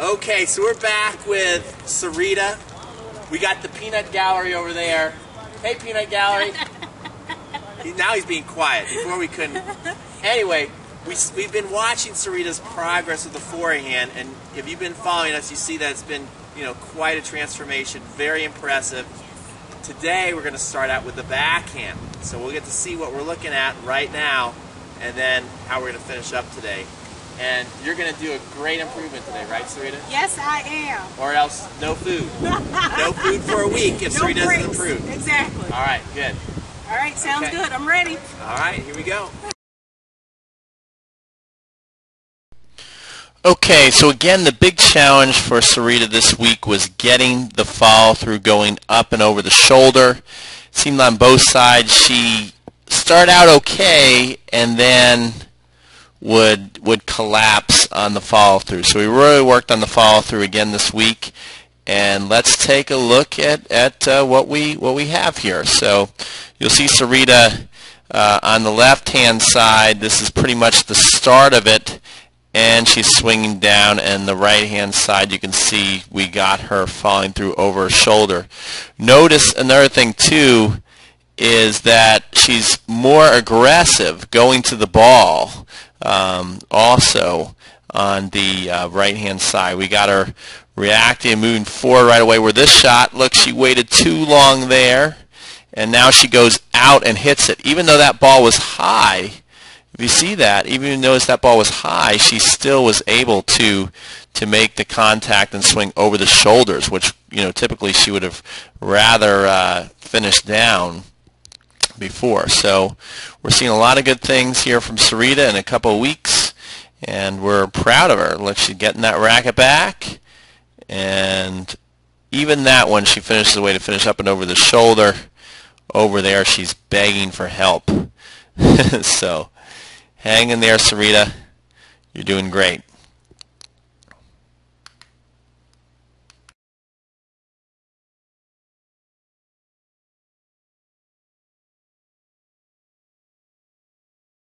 Okay, so we're back with Sarita. We got the peanut gallery over there. Hey, peanut gallery. Now he's being quiet. Before we couldn't. Anyway, we've been watching Sarita's progress with the forehand, and if you've been following us, you see that it's been, you know, quite a transformation. Very impressive. Today we're going to start out with the backhand, so we'll get to see what we're looking at right now, and then how we're going to finish up today. And you're going to do a great improvement today, right, Sarita? Yes, I am. Or else no food. No food for a week if Sarita doesn't improve. Exactly. All right, good. All right, sounds good. I'm ready. All right, here we go. Okay, so again, the big challenge for Sarita this week was getting the follow through going up and over the shoulder. It seemed on both sides she started out okay and then would collapse on the follow through. So we really worked on the follow through again this week, and let's take a look at what we have here. So you'll see Sarita on the left hand side. This is pretty much the start of it, and she's swinging down. And the right hand side, you can see we got her falling through over her shoulder. Notice another thing too is that she's more aggressive going to the ball. Also on the right hand side, we got her reacting and moving forward right away. Where this shot, look, she waited too long there, and now she goes out and hits it. Even though that ball was high, if you see that, even though that ball was high, she still was able to make the contact and swing over the shoulders, which, you know, typically she would have rather finished down before. So we're seeing a lot of good things here from Sarita in a couple of weeks, and we're proud of her. Look, she's getting that racket back, and even that one she finishes the way to finish up and over the shoulder. Over there she's begging for help. So hang in there, Sarita. You're doing great.